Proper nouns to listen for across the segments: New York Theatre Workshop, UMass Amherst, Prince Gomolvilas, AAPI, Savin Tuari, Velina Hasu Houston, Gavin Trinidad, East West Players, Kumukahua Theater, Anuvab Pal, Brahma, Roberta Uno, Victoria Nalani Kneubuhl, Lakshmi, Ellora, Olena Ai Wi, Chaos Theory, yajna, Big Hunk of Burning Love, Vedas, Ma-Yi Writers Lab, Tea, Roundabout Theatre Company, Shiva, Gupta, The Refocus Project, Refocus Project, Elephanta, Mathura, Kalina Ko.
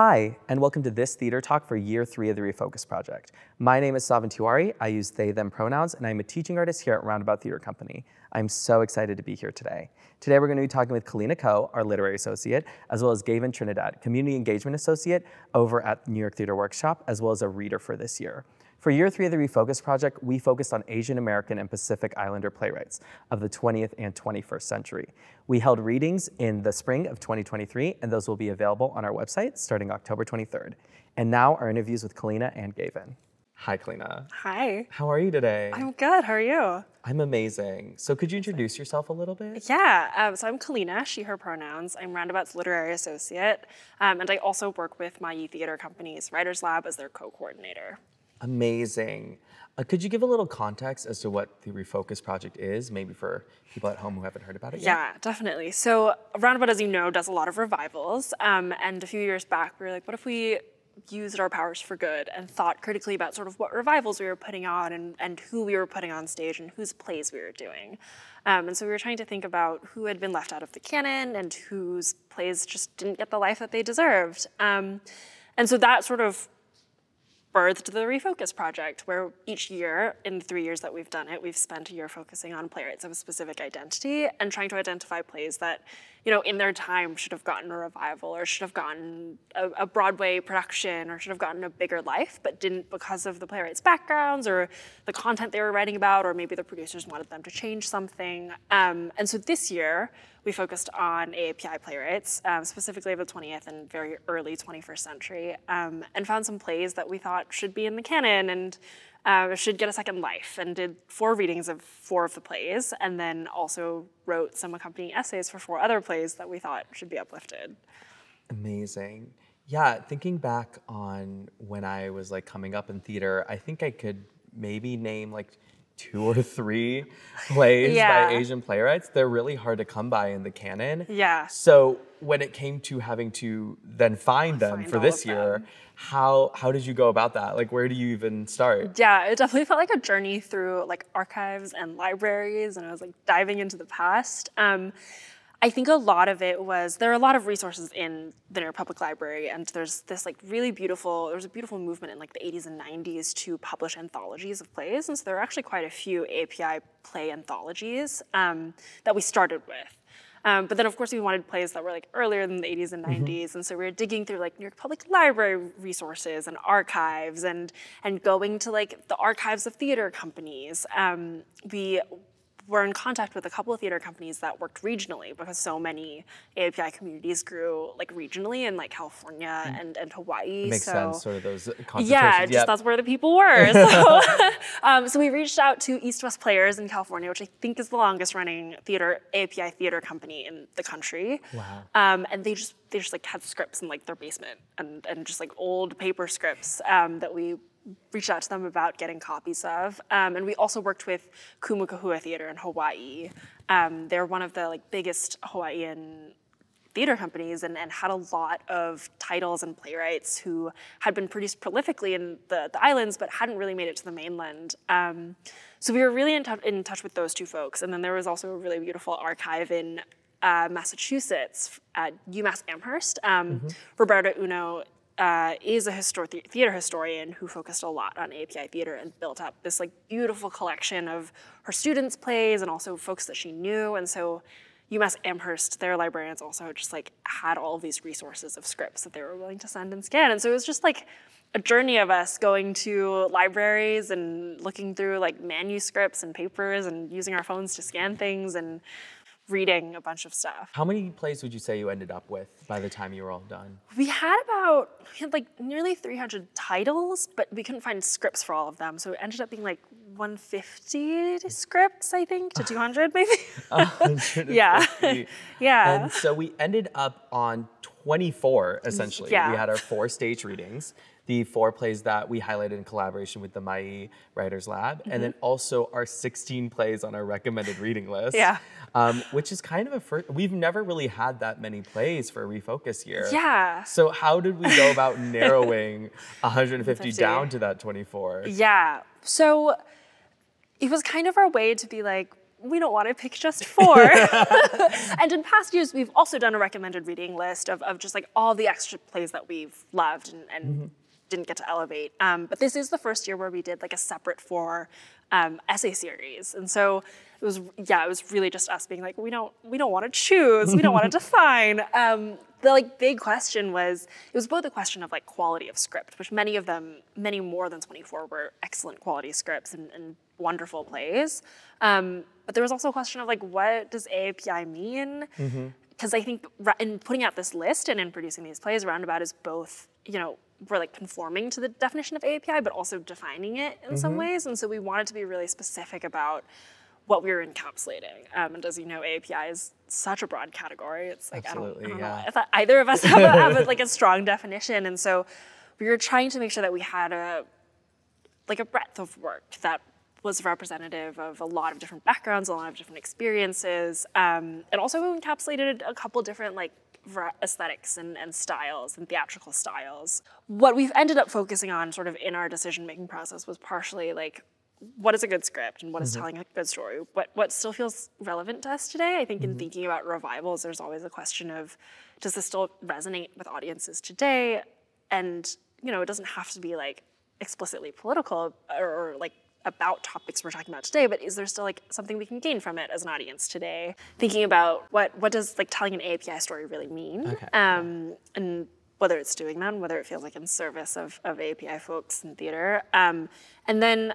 Hi, and welcome to this theater talk for year 3 of the Refocus Project. My name is Savin Tuari. I use they, them pronouns, and I'm a teaching artist here at Roundabout Theatre Company. I'm so excited to be here today. Today, we're going to be talking with Kalina Ko, our literary associate, as well as Gavin Trinidad, community engagement associate over at New York Theatre Workshop, as well as a reader for this year. For year 3 of the Refocus Project, we focused on Asian American and Pacific Islander playwrights of the 20th and 21st century. We held readings in the spring of 2023, and those will be available on our website starting October 23rd. And now our interviews with Kalina and Gavin. Hi, Kalina. Hi. How are you today? I'm good. How are you? I'm amazing. So could you introduce yourself a little bit? Yeah. So I'm Kalina, she, her pronouns. I'm Roundabout's literary associate, and I also work with Ma-Yi Theatre Company's Writers Lab as their co-coordinator. Amazing. Could you give a little context as to what the Refocus Project is, maybe for people at home who haven't heard about it yet? Yeah, definitely. So Roundabout, as you know, does a lot of revivals. And a few years back, we were like, what if we used our powers for good and thought critically about sort of what revivals we were putting on and who we were putting on stage and whose plays we were doing. And so we were trying to think about who had been left out of the canon and whose plays just didn't get the life that they deserved. And so that sort of birthed the Refocus Project, where each year, in the 3 years that we've done it, we've spent a year focusing on playwrights of a specific identity and trying to identify plays that, you know, in their time should have gotten a revival or should have gotten a Broadway production or should have gotten a bigger life, but didn't because of the playwrights' backgrounds or the content they were writing about, or maybe the producers wanted them to change something. And so this year, we focused on AAPI playwrights, specifically of the 20th and very early 21st century, and found some plays that we thought should be in the canon and should get a second life, and did 4 readings of 4 of the plays, and then also wrote some accompanying essays for 4 other plays that we thought should be uplifted. Amazing. Yeah, thinking back on when I was like coming up in theater, I think I could maybe name like 2 or 3 plays by Asian playwrights. They're really hard to come by in the canon. Yeah. So when it came to having to then find them for this year, how did you go about that? Like, where do you even start? Yeah, it definitely felt like a journey through like archives and libraries, and I was like diving into the past. I think a lot of it was, there are a lot of resources in the New York Public Library, and there's this like really beautiful, there was a beautiful movement in like the 80s and 90s to publish anthologies of plays, and so there are actually quite a few AAPI play anthologies that we started with. But then of course we wanted plays that were like earlier than the 80s and 90s, and so we were digging through like New York Public Library resources and archives, and going to like the archives of theater companies. We're in contact with a couple of theater companies that worked regionally, because so many AAPI communities grew like regionally in like California and Hawaii. It makes sense, sort of those concentrations. Yeah, just that's where the people were. So, so we reached out to East West Players in California, which I think is the longest running theater AAPI theater company in the country. Wow. And they just like had scripts in like their basement and just like old paper scripts that we reached out to them about getting copies of. And we also worked with Kumukahua Theater in Hawaii. They're one of the like biggest Hawaiian theater companies, and had a lot of titles and playwrights who had been produced prolifically in the islands but hadn't really made it to the mainland. So we were really in touch with those 2 folks. And then there was also a really beautiful archive in Massachusetts at UMass Amherst. Roberta Uno is a theater historian who focused a lot on AAPI theater and built up this like beautiful collection of her students' plays and also folks that she knew. And so UMass Amherst, their librarians also just like had all of these resources of scripts that they were willing to send and scan. And so it was just like a journey of us going to libraries and looking through like manuscripts and papers and using our phones to scan things and reading a bunch of stuff. How many plays would you say you ended up with by the time you were all done? We had like nearly 300 titles, but we couldn't find scripts for all of them. So it ended up being like 150 scripts, I think, to 200 maybe. 150. Yeah. Yeah. And so we ended up on 24, essentially. Yeah. We had our 4 stage readings, the 4 plays that we highlighted in collaboration with the Ma-Yi Writers Lab, and then also our 16 plays on our recommended reading list. Which is kind of a first. We've never really had that many plays for a Refocus year. Yeah. So how did we go about narrowing 150 down to that 24? Yeah, so it was kind of our way to be like, we don't want to pick just four. And in past years, we've also done a recommended reading list of just like all the extra plays that we've loved and didn't get to elevate. But this is the first year where we did like a separate four essay series. And so it was, yeah, it was really just us being like, we don't want to choose, we don't want to define. The like big question was, it was both a question of like quality of script, which many of them, many more than 24 were excellent quality scripts and wonderful plays. But there was also a question of like, what does AAPI mean? Because I think in putting out this list and in producing these plays, Roundabout is both, you know, we're like conforming to the definition of AAPI, but also defining it in some ways. And so we wanted to be really specific about what we were encapsulating. And as you know, AAPI is such a broad category. It's like, I don't know if either of us have like a strong definition. And so we were trying to make sure that we had a, like a breadth of work that was representative of a lot of different backgrounds, a lot of different experiences. And also we encapsulated a couple different like aesthetics and styles and theatrical styles. What we've ended up focusing on sort of in our decision-making process was partially like, what is a good script and what is telling a good story? What still feels relevant to us today? I think in thinking about revivals, there's always a question of, does this still resonate with audiences today? And, you know, it doesn't have to be like explicitly political or like about topics we're talking about today, but is there still like something we can gain from it as an audience today? Thinking about what does like telling an AAPI story really mean? And whether it's doing that and whether it feels like in service of AAPI folks in theater. And then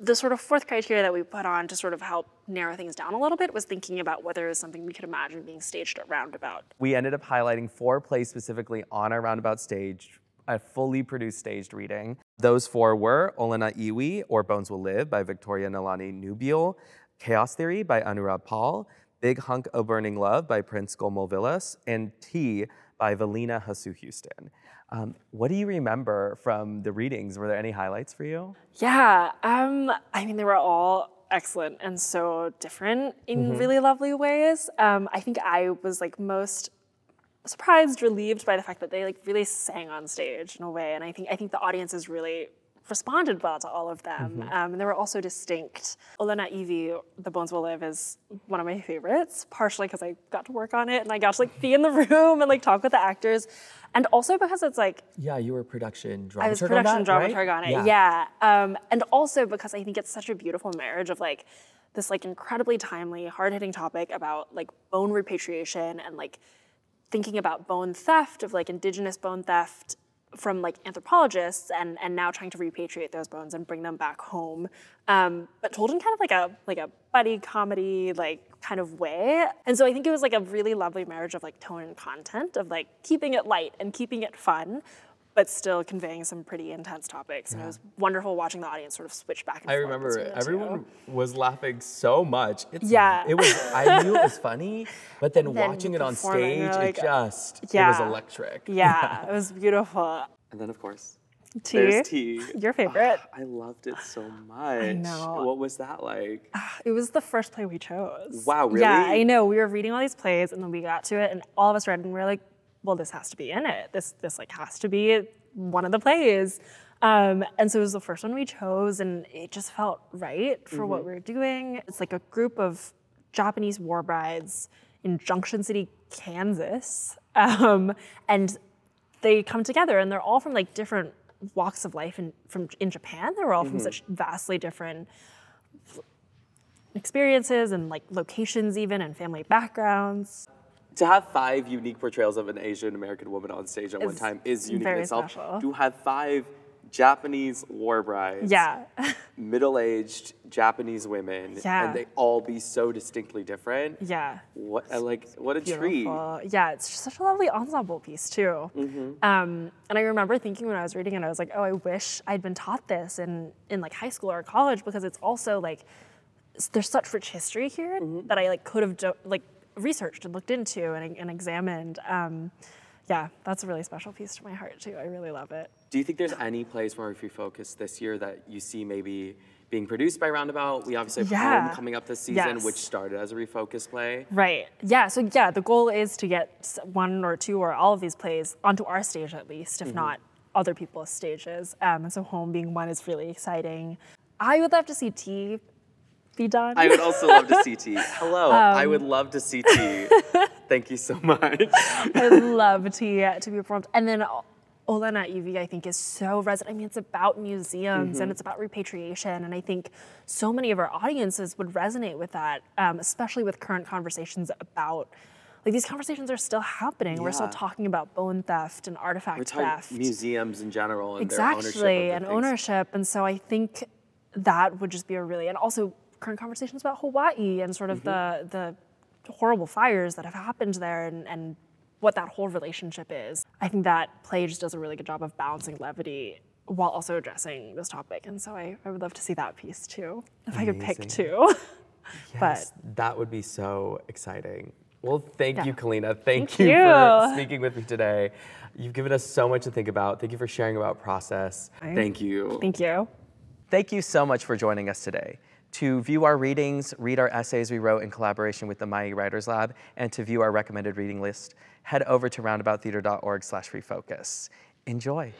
the sort of fourth criteria that we put on to sort of help narrow things down a little bit was thinking about whether it was something we could imagine being staged at Roundabout. We ended up highlighting four plays specifically on our Roundabout stage, a fully produced staged reading. Those four were Olena Ai Wi, or Bones Will Live, by Victoria Nalani Kneubuhl, Chaos Theory by Anuvab Pal, Big Hunk of Burning Love by Prince Gomolvilas, and Tea by Velina Hasu Houston. What do you remember from the readings? Were there any highlights for you? Yeah, I mean, they were all excellent and so different in really lovely ways. I think I was like most surprised, relieved by the fact that they like really sang on stage in a way. And I think the audiences really responded well to all of them. And they were also distinct. Olena Ai Wi, The Bones Will Live, is one of my favorites, partially because I got to work on it and I got to like be in the room and like talk with the actors. And also because it's like— Yeah, you were production dramaturg on that, right? I was production dramaturg on it, yeah. And also because I think it's such a beautiful marriage of like this like incredibly timely, hard-hitting topic about like bone repatriation and like thinking about bone theft, of like indigenous bone theft from like anthropologists and now trying to repatriate those bones and bring them back home. But told in kind of like a buddy comedy, like kind of way. And so I think it was like a really lovely marriage of like tone and content, of like keeping it light and keeping it fun, but still conveying some pretty intense topics. And it was wonderful watching the audience sort of switch back and forth. I remember everyone was laughing so much. It was, I knew it was funny, but then watching it on stage, like, it was electric. Yeah, it was beautiful. And then of course, Tea. There's Tea. Your favorite. I loved it so much. I know. What was that like? It was the first play we chose. Wow, really? Yeah, I know, we were reading all these plays and then we got to it and all of us read and we were like, well, this has to be in it. This like has to be one of the plays. And so it was the first one we chose and it just felt right for what we were doing. It's like a group of Japanese war brides in Junction City, Kansas. And they come together and they're all from like different walks of life in Japan. They were all from such vastly different experiences and like locations even and family backgrounds. To have 5 unique portrayals of an Asian American woman on stage at one time is unique in itself. Special. To have 5 Japanese war brides, middle-aged Japanese women, and they all be so distinctly different. What a treat! Yeah, it's just such a lovely ensemble piece too. And I remember thinking when I was reading it, I was like, oh, I wish I'd been taught this in like high school or college, because it's also like there's such rich history here that I like could have like researched and looked into and examined. Yeah, that's a really special piece to my heart too. I really love it. Do you think there's any plays from our Refocus this year that you see maybe being produced by Roundabout? We obviously have Home coming up this season, which started as a Refocus play. Right, yeah, so yeah, the goal is to get 1 or 2 or all of these plays onto our stage at least, if not other people's stages. And so Home being one is really exciting. I would love to see Tea be done. I would also love to see tea. Hello, I would love to see tea. Thank you so much. I love tea to be performed. And then Olena Ai Wi, I think, is so resonant. I mean, it's about museums and it's about repatriation. And I think so many of our audiences would resonate with that, especially with current conversations about, like, these conversations are still happening. Yeah. We're still talking about bone theft and artifact theft. Museums in general and their ownership. And ownership. And so I think that would just be a really, and also current conversations about Hawaii and sort of the horrible fires that have happened there and what that whole relationship is. I think that play just does a really good job of balancing levity while also addressing this topic. And so I would love to see that piece too, if I could pick two. Yes, but that would be so exciting. Well, thank you, Kalina. Thank you for speaking with me today. You've given us so much to think about. Thank you for sharing about process. Thank you. Thank you. Thank you so much for joining us today. To view our readings, read our essays we wrote in collaboration with the Ma-Yi Writers Lab, and to view our recommended reading list, head over to roundabouttheater.org/refocus. Enjoy.